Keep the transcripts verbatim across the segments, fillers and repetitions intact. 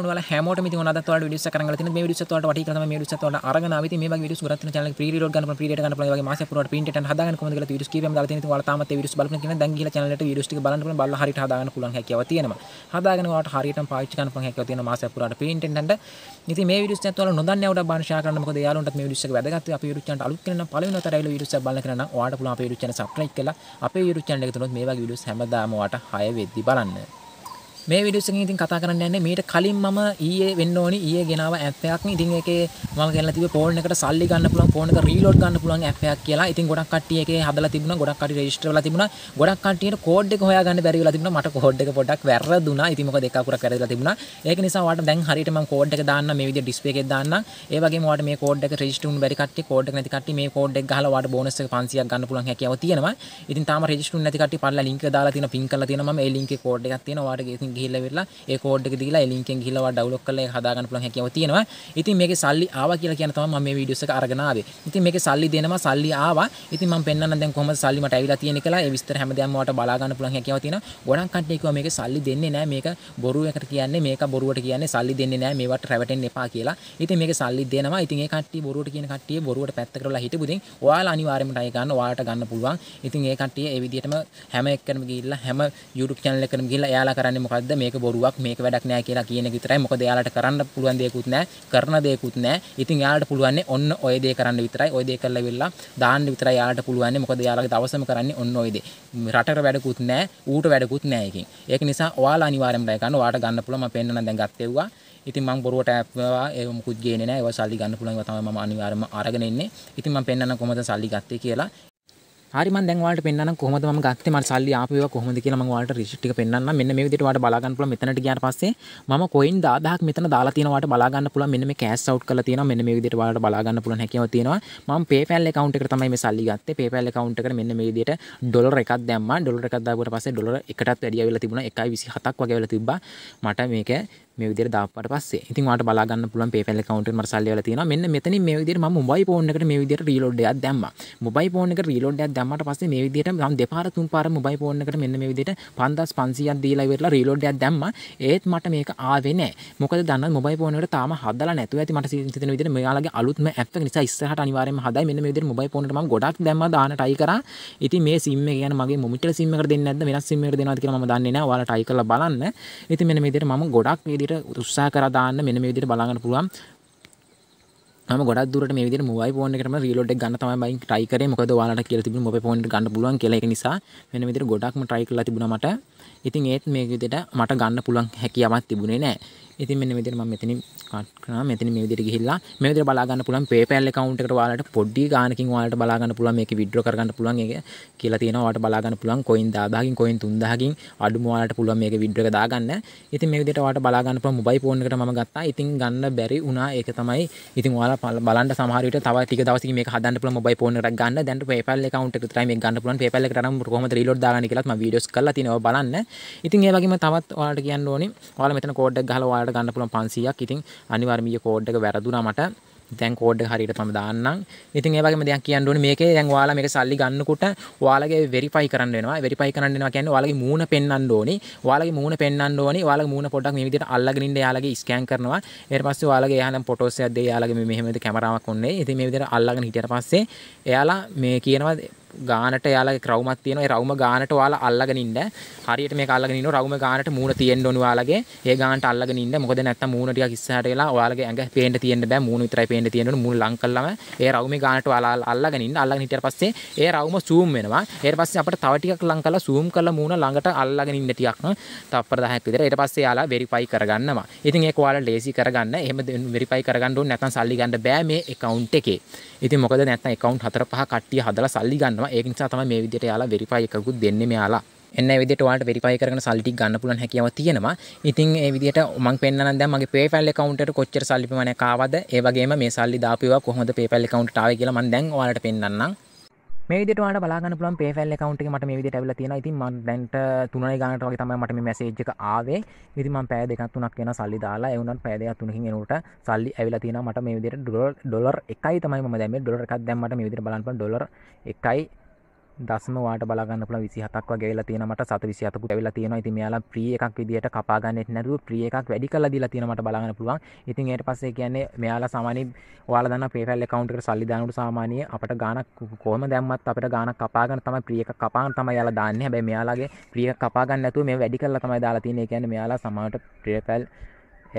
वाला हेमोट में दिखाना था थोड़ा वीडियो से करेंगे लेकिन मैं वीडियो से थोड़ा ठीक करता मैं वीडियो से थोड़ा आराम ना आवी थी मैं बाकी वीडियो सुरत चैनल के प्रीरीड करना पर प्रीरीड करना बाकी मासे पूरा प्रिंट एंड हदागन को मतलब वीडियो की हम डालते हैं तो वाला तामते वीडियो बालन के दंगीला चैनल के वीडियो के बालन पर बाल हरिट हदागन कुलन है क्या तीन हदागन वाट हरिटम पाइच कन पंग है क्या तीन मासे पूरा प्रिंट एंड इति मैं वीडियो से थोड़ा नंदन्य वाला बान शाह करना को यार उठत मैं वीडियो से वेदगा तो आप वीडियो चैनल आलू करना पाले ना तरह वीडियो से बालन करना वाट पुल आप वीडियो चैनल सब्सक्राइब केला आप यूट्यूब चैनल के तो मैं बाकी वीडियो හැමදාම වාට හය වෙද්දි බලන්න මේ වීඩියෝස් එකෙන් ඉතින් කතා කරන්න යන්නේ මීට කලින් මම ඊයේ වෙන්න ඕනි ඊයේ ගෙනාව ඇප් එකක් නේ ඉතින් ඒකේ මම ගෙනලා තිබ්බේ ෆෝන් එකට සල්ලි ගන්න පුළුවන් ෆෝන් එක රීලෝඩ් ගන්න පුළුවන් ඇප් එකක් කියලා. ඉතින් ගොඩක් කට්ටිය එකේ හදලා තිබුණා ගොඩක් කට්ටිය රෙජිස්ටර් වෙලා තිබුණා ගොඩක් කට්ටියට කෝඩ් එක හොයාගන්න බැරි වෙලා තිබුණා. මට කෝඩ් එක පොඩ්ඩක් වැරදුනා. ඉතින් මොකද එක අකුරක් වැරදිලා තිබුණා. ඒක නිසා ඔයාලට දැන් හරියට මම කෝඩ් එක දාන්නම් මේ විදිහට ඩිස්ප්ලේ එකේ දාන්නම්. ඒ වගේම ඔයාලට මේ කෝඩ් එක රෙජිස්ටර් වුණ බැරි කට්ටිය කෝඩ් එක නැති කට්ටිය මේ කෝඩ් එක ගහලා ඔයාලට බෝනස් එක පන්සියක් ගන්න පුළුවන් හැකියාව තියෙනවා. ඉතින් තාම රෙජිස්ටර් වුණ නැති කට්ටිය පළලා ලින්ක් එක දාලා තියෙනවා පින් කරලා තියෙනවා මම ඒ ලින්ක් එකේ කෝඩ් එකක් තියෙනවා ඔයාලට ගෙතින් ගිහිල්ලා වෙලා ඒ කෝඩ් එක දීලා ඒ ලින්ක් එකෙන් ගිහිල්ලා වා ඩවුන්ලෝඩ් කරලා ඒක හදා ගන්න පුළුවන් හැකියාව තියෙනවා. ඉතින් මේකේ සල්ලි ආවා කියලා කියන තමයි මම මේ වීඩියෝස් එක අරගෙන ආවේ. ඉතින් මේකේ සල්ලි දෙනවා සල්ලි ආවා. ඉතින් මම පෙන්නන්න දැන් කොහොමද සල්ලි මට ඇවිල්ලා තියෙන්නේ කියලා ඒ විස්තර හැමදාම ඔයාලට බලා ගන්න පුළුවන් හැකියාව තියෙනවා. ගොඩක් කට්ටිය කිව්වා මේකේ සල්ලි දෙන්නේ නැහැ මේක බොරුවකට කියන්නේ මේක බොරුවට කියන්නේ සල්ලි දෙන්නේ නැහැ මේවට රැවටෙන්න එපා කියලා. ඉතින් මේකේ සල්ලි දෙනවා. ඉතින් ඒ කට්ටිය බොරුවට කියන කට්ටිය බොරුවට පැත්ත කරලා හිටපු දෙන් ඔයාලා අනිවාර්යයෙන්ම ටයි ගන්න ඔයාලට ගන්න පුළුවන්. ඉතින් ඒ කට්ටිය ඒ විදිහටම හැම එකකම ගිහිල්ලා හැම YouTube channel එකකම ගිහිල්ලා එයාලා කරන්නේ මොකද්ද මේක බොරුවක් මේක වැඩක් නෑ කියලා කියන එක විතරයි. මොකද එයාලට කරන්න පුළුවන් දෙයක්වත් නෑ කරන දෙයක්වත් නෑ. ඉතින් එයාලට පුළුවන් ඔන්න ඔය දේ කරන්න විතරයි. ඔය දේ කරලා ඉවරලා දාන්න විතරයි එයාලට පුළුවන්. මොකද එයාලගේ දවසම කරන්නේ ඔන්න ඔය දේ. රටට වැඩකුත් නෑ ඌට වැඩකුත් නෑ එකකින්. ඒක නිසා ඔයාලා අනිවාර්යයෙන්ම ඩය ගන්න. ඔයාලට ගන්න පුළුවන් මම පෙන්නන දැන් ගත්තේවා. ඉතින් මම බොරුවට ඇප්වා ඒ මොකුත් ගේන්නේ නෑ. ඒවා සල්ලි ගන්න පුළුවන් ඒවා තමයි මම අනිවාර්යයෙන්ම අරගෙන ඉන්නේ. ඉතින් මම පෙන්නන කොහමද සල්ලි ගත්තේ කියලා. හරි මම දැන් ඔයාලට පෙන්නන්නම් කොහොමද මම ගත්තේ මම සල්ලි ආපු ඒවා කොහොමද කියලා මම ඔයාලට රිසිට් එක පෙන්නන්නම්. මෙන්න මේ විදිහට ඔයාලට බලා ගන්න පුළුවන්. මෙතනට ගියාට පස්සේ මම coin දහදහක් මෙතන දාලා තියෙනවා. ඔයාලට බලා ගන්න පුළුවන්. මෙන්න මේ cash out කරලා තියෙනවා. මෙන්න මේ විදිහට ඔයාලට බලා ගන්න පුළුවන් හැකියාව තියෙනවා. මම PayPal account එකට තමයි මේ සල්ලි ගත්තේ. PayPal account එකට මෙන්න මේ විදිහට ඩොලර් එකක් දැම්මා. ඩොලර් එකක් දාපුවට පස්සේ ඩොලර් එකටත් වැඩි ආවිලා තිබුණා. එකයි විසිහතක් වගේ වෙලා තිබ්බා. මට මේක මේ විදිහට දාපුවට පස්සේ ඉතින් ඔයාලට බලා ගන්න පුළුවන් PayPal account එකේ මට සල්ලි වෙලා තියෙනවා. මෙන්න මෙතනින් මේ විදිහට මම mobile phone එකට මේ විදිහට reload එකක් දැම්මා. mobile phone එකට reload එකක් දැම්මට පස්සේ මේ විදිහට මම දෙපාර තුන් පාර mobile phone එකට මෙන්න මේ විදිහට පන්දාස් පන්සීයක් දීලා ඉවරලා reload එකක් දැම්මා. ඒත් මට මේක ආවේ නැහැ. මොකද දන්නවද mobile phone එකට තාම හදලා නැතුව ඇති. මට හිතෙන විදිහට මෙයාලගේ අලුත්ම app එක නිසා ඉස්සරහට අනිවාර්යයෙන්ම හදයි. මෙන්න මේ විදිහට mobile phone එකට මම ගොඩක් දැම්මා දාන try කරා. ඉතින් මේ sim එක කියන්නේ මගේ මොමිටල් sim එකට දෙන්නේ නැද්ද වෙනස් sim එකට දෙනවද කියලා මම දන්නේ නැහැ. ඔයාලා try කරලා බලන්න. ඉතින් මෙන්න මේ විදිහට මම ගොඩක් මේ උත්සාහ කරලා දාන්න මෙන්න මේ විදිහට බලා ගන්න පුළුවන්. මම ගොඩක් දුරට මේ විදිහට mobile phone එකටම reload එක ගන්න තමයි මම try කරේ. මොකද ඔයාලට කියලා තිබුණා mobile phone එකට ගන්න පුළුවන් කියලා. ඒක නිසා මෙන්න මේ විදිහට ගොඩක්ම try කරලා තිබුණා මට. ඉතින් ඒත් මේ විදිහට මට ගන්න පුළුවන් හැකියාවක් තිබුණේ නැහැ. ඉතින් මෙන්න මේ විදිහට මම මෙතනින් කට් කරා. මෙතනින් මේ විදිහට ගිහිල්ලා මේ විදිහට බලා ගන්න පුළුවන් PayPal account එකට ඔයාලට පොඩි ගාණකින් ඔයාලට බලා ගන්න පුළුවන්. මේකේ withdraw කර ගන්න පුළුවන් ඒක කියලා තියෙනවා. ඔයාලට බලා ගන්න පුළුවන් coin දහදහකින් coin තුන්දහකින් අඩුම ඔයාලට පුළුවන් මේකේ withdraw එක දාගන්න. ඉතින් මේ විදිහට ඔයාලට බලා ගන්න පුළුවන් mobile phone එකට මම ගත්තා. ඉතින් ගන්න බැරි වුණා. ඒක තමයි. ඉතින් ඔයාලා බලන්න සමහර විට තව ටික දවසකින් මේක හදන්න පුළුවන් mobile phone එකක් ගන්න. දැන් PayPal account එකට විතරයි මේක ගන්න පුළුවන්. PayPal එකට නම් කොහොමද reload දාගන්නේ කියලාත් මම videos කරලා තියෙනවා. ඔය බලන්න. ඉතින් ඒ වගේම තවත් ඔයාලට කියන්න ඕනේ ඔයාලා මෙතන code එක ගහලා ගන්න පුළුවන් පන්සීයක්. ඉතින් අනිවාර්යයෙන්ම ඊයේ කෝඩ් එක වැරදුනා මට. දැන් කෝඩ් එක හරියට මම දාන්නම්. ඉතින් ඒ වගේම දෙයක් කියන්න ඕනේ මේකේ දැන් ඔයාලා මේක සල්ලි ගන්නකොට ඔයාලගේ වෙරිෆයි කරන්න වෙනවා. වෙරිෆයි කරන්න වෙනවා කියන්නේ ඔයාලගේ මූණ පෙන්වන්න ඕනේ. ඔයාලගේ මූණ පෙන්වන්න ඕනේ. ඔයාලගේ මූණ පොඩ්ඩක් මේ විදිහට අල්ලගෙන ඉන්න ඔයාලගේ ස්කෑන් කරනවා. ඊට පස්සේ ඔයාලගේ එයානම් ෆොටෝස් එකක් දෙයි. ඔයාලගේ මේ මෙහෙමද කැමරාවක් ඔන්නේ. ඉතින් මේ විදිහට අල්ලගෙන හිටියට පස්සේ එයාලා මේ කියනවා ගානට යාලගේ රවුමක් තියෙනවා. ඒ රවුම ගානට ඔයාලා අල්ලගෙන ඉන්න. හරියට මේක අල්ලගෙන ඉන්නවා. රවුම ගානට මූණ තියෙන්න ඕන ඔයාලගේ. ඒ ගානට අල්ලගෙන ඉන්න. මොකද නැත්තම් මූණ ටිකක් ඉස්සරහට ගලා ඔයාලගේ ඇඟ පේන්න තියෙන්න බෑ. මූණ විතරයි පේන්න තියෙන්න ඕන. මූණ ලං කළාම ඒ රවුමේ ගානට ඔයාලා අල්ලගෙන ඉන්න. අල්ලගෙන හිටියට පස්සේ ඒ රවුම zoom වෙනවා. ඊට පස්සේ අපිට තව ටිකක් ලං කළා zoom කළා මූණ ළඟට අල්ලගෙන ඉන්න ටිකක් න තප්පර දහයක් විතර. ඊට පස්සේ යාලා verify කරගන්නවා. ඉතින් ඒක ඔයාලා ලේසි කරගන්න. එහෙම verify කරගන්න ඕනේ නැත්තම් සල්ලි ගන්න බෑ මේ account එකේ. ඉතින් මොකද නැත්තම් account හතර පහ කට්ටිය හදලා සල්ලි ගන්න. ඒක නිසා තමයි මේ විදිහට යාලා verify එකකුත් දෙන්නේ මෙයාලා. එන්න මේ විදිහට ඔයාලට verify කරගෙන සල්ලි ටික ගන්න පුළුවන් හැකියාව තියෙනවා. ඉතින් මේ විදිහට මම පෙන්නනනම් දැන් මගේ PayPal account එකට කොච්චර සල්ලි ප්‍රමාණයක් ආවද? ඒ වගේම මේ සල්ලි දාපු ඒවා කොහොමද PayPal account එකට ආවේ කියලා මම දැන් ඔයාලට පෙන්නන්නම්. මේ විදිහට ඔයාලට බලා ගන්න පුළුවන් PayPal account එකේ මට මේ විදිහට ඇවිල්ලා තියෙනවා. ඉතින් මම දැන්ට තුනයි ගානට වගේ තමයි මට මේ message එක ආවේ. ඉතින් මම පැය දෙකක් තුනක් වෙනවා සල්ලි දාලා. ඒ වුණාට පැය දෙකක් තුනකින් එනකොට සල්ලි ඇවිල්ලා තියෙනවා. මට මේ විදිහට ඩොලර් ඩොලර් එකයි තමයි මම දැම්මේ. ඩොලර් එකක් දැම්මට මේ විදිහට බලන්න පුළුවන් ඩොලර් එකයි දස්ම වාට බලා ගන්න පුළුවන් විසි හතක් වගේ ඇවිල්ලා තියෙනවා මට සත විසි හතකුත් ඇවිල්ලා තියෙනවා. ඉතින් මෙයාලා ප්‍රී එකක් විදියට කපා ගන්නෙත් නැතුව ප්‍රී එකක් වැඩි කරලා දීලා තියෙනවා මට බලා ගන්න පුළුවන්. ඉතින් ඊට පස්සේ කියන්නේ මෙයාලා සාමාන්‍ය ඔයාලා දන්නා PayPal account එකට සල්ලි දානකොට සාමාන්‍ය අපිට ගාණක් කොහොම දැම්මත් අපිට ගාණක් කපා ගන්න තමයි ප්‍රී එකක් කපා ගන්න තමයි යාලා දාන්නේ. හැබැයි මෙයාලාගේ ප්‍රී එකක් කපා ගන්න නැතුව මේ වැඩි කරලා තමයි දාලා තියෙන්නේ. ඒ කියන්නේ මෙයාලා සමානට PayPal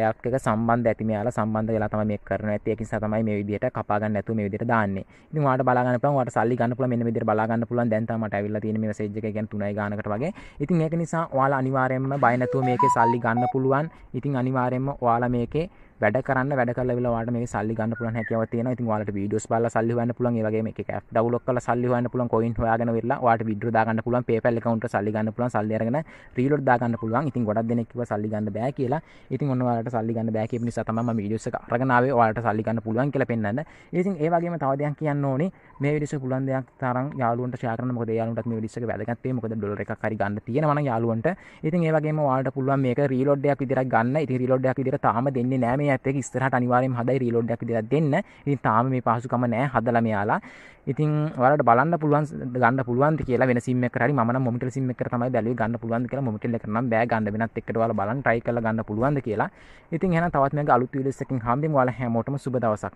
එකක් එක සම්බන්ධ ඇති මෙයාලා සම්බන්ධ වෙලා තමයි මේක කරන්නේ. ඒත් ඒක නිසා තමයි මේ විදිහට කපා ගන්න නැතුව මේ විදිහට දාන්නේ. ඉතින් ඔයාලට බලා ගන්න පුළුවන්, ඔයාලට සල්ලි ගන්න පුළුවන්, මෙන්න මේ විදිහට බලා ගන්න පුළුවන්. දැන් තමයි මට ඇවිල්ලා තියෙන මේ මැසේජ් එක, කියන්නේ තුනයි ගානකට වගේ. ඉතින් ඒක නිසා ඔයාලා අනිවාර්යයෙන්ම බය නැතුව මේකේ සල්ලි ගන්න පුළුවන්. ඉතින් අනිවාර්යයෙන්ම ඔයාලා මේකේ වැඩ කරන්න වැඩ කරලා විල ඔයාලට මේකේ සල්ලි ගන්න පුළුවන් හැකියාවක් තියෙනවා. ඉතින් ඔයාලට වීඩියෝස් බලලා සල්ලි හොයන්න පුළුවන්. ඒ වගේම එක එක ඇප් ඩවුන්ලෝඩ් කරලා සල්ලි හොයන්න පුළුවන්. කොයින් හොයාගෙන වෙලා ඔයාලට විඩ්‍රෝ දා ගන්න පුළුවන්. PayPal account එක සල්ලි ගන්න පුළුවන්. සල්ලි අරගෙන රීලෝඩ් දා ගන්න පුළුවන්. ඉතින් ගොඩක් දෙනෙක් කිව්වා සල්ලි ගන්න බෑ කියලා. ඉතින් ඔන්න ඔයාලා සල්ලි ගන්න බෑ කියපු නිසා තමයි මම වීඩියෝස් එක අරගෙන ආවේ ඔයාලට සල්ලි ගන්න පුළුවන් කියලා පෙන්නන්න. ඉතින් ඒ වගේම තව දෙයක් කියන්න ඕනේ, මේ වීඩියෝස් එක පුළුවන් දෙයක් තරම් යාළුවන්ට ෂෙයා කරන්න. මොකද යාළුවන්ටත් මේ වීඩියෝස් එක වැදගත් වෙයි. මොකද ඩොලර් එකක් හරි ගන්න තියෙනවා නම් යාළුවන්ට. ඉතින් ඒ වගේම ඔයාලට පුළුවන් මේක රීලෝඩ් එකක් විදිහට ගන්න. ඉතින් රීලෝඩ් එකක් විදිහට තාම දෙන්නේ නැහැ මේ ඇත් එක. ඉස්සරහට අනිවාර්යයෙන්ම හදයි රීලෝඩ් එකක් විදිහට දෙන්න. ඉතින් තාම මේ පහසුකම නැහැ හදලා මෙයාලා. ඉතින් ඔයාලට බලන්න පුළුවන් ගන්න පුළුවන්ද කියලා වෙන SIM එකකට හරි. මම නම් මොමිටල් SIM එකකට තමයි බැලුවේ ගන්න පුළුවන්ද කියලා. මොමිටල් එකකට නම් බෑ ගන්න, වෙනත් එකකට ඔයාලා බලන්න try කරලා ගන්න පුළුවන්ද කියලා. ඉතින් එහෙනම් තවත් මේක අලුත් වීඩියෝස් එකකින් හම්බෙමු. ඔයාලා හැමෝටම සුබ දවසක්.